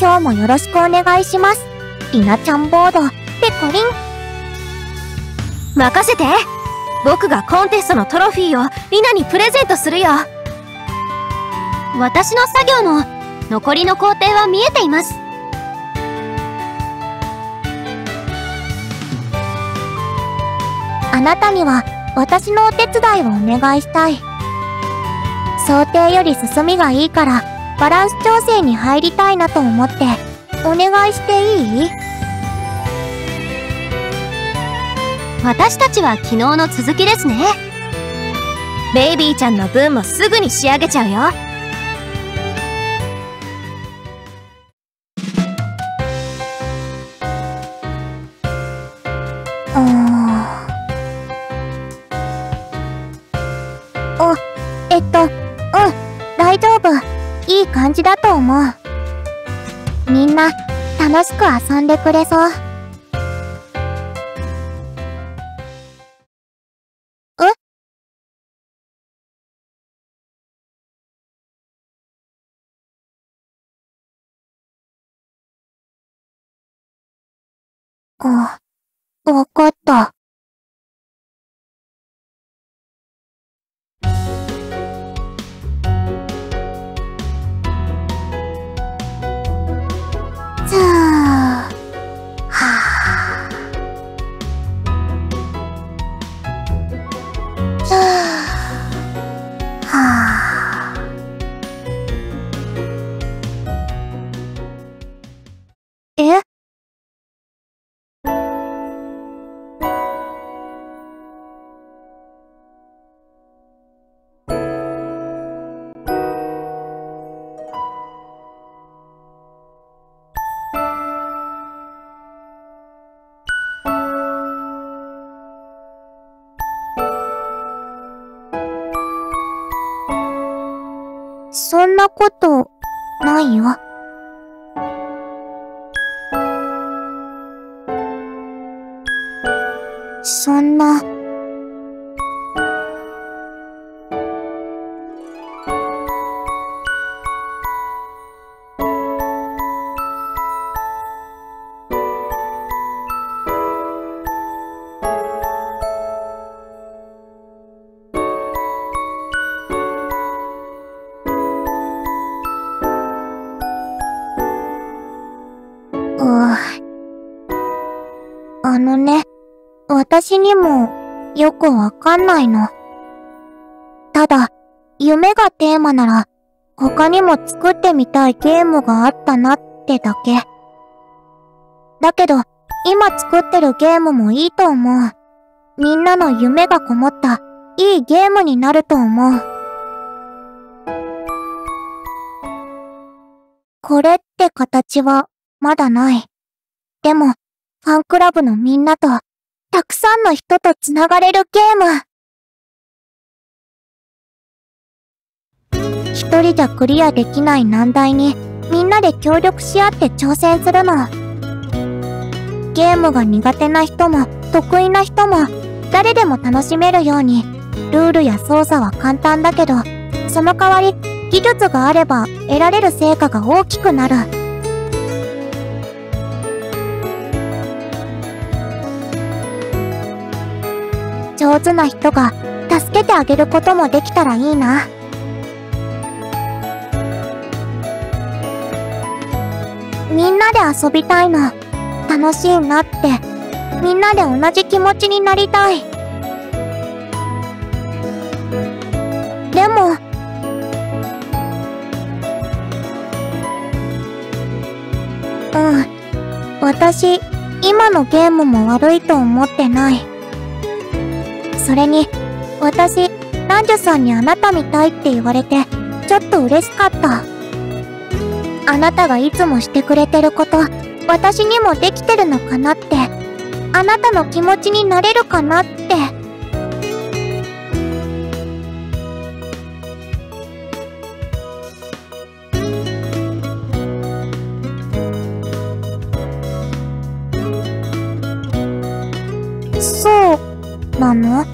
今日もよろしくお願いします。りなちゃんボード、ペコリン。任せて。僕がコンテストのトロフィーをりなにプレゼントするよ。私の作業も残りの工程は見えています。あなたには私のお手伝いをお願いしたい。想定より進みがいいからバランス調整に入りたいなと思ってお願いしていい？私たちは昨日の続きですね。ベイビーちゃんの分もすぐに仕上げちゃうよ。大丈夫。いい感じだと思う。みんな楽しく遊んでくれそう。え？あ、わかった。そんなことないよ。そんな。あのね、私にもよくわかんないの。ただ、夢がテーマなら他にも作ってみたいゲームがあったなってだけ。だけど、今作ってるゲームもいいと思う。みんなの夢がこもったいいゲームになると思う。これって形はまだない。でも、ファンクラブのみんなと、たくさんの人とつながれるゲーム。一人じゃクリアできない難題に、みんなで協力し合って挑戦するの。ゲームが苦手な人も、得意な人も、誰でも楽しめるように、ルールや操作は簡単だけど、その代わり、技術があれば得られる成果が大きくなる。上手な人が助けてあげることもできたらいいな。みんなで遊びたいの。楽しいなって。みんなで同じ気持ちになりたい。でも、私、今のゲームも悪いと思ってない。それに、私、ランジュさんにあなたみたいって言われて、ちょっと嬉しかった。あなたがいつもしてくれてること、私にもできてるのかなって、あなたの気持ちになれるかなって。そう、なの？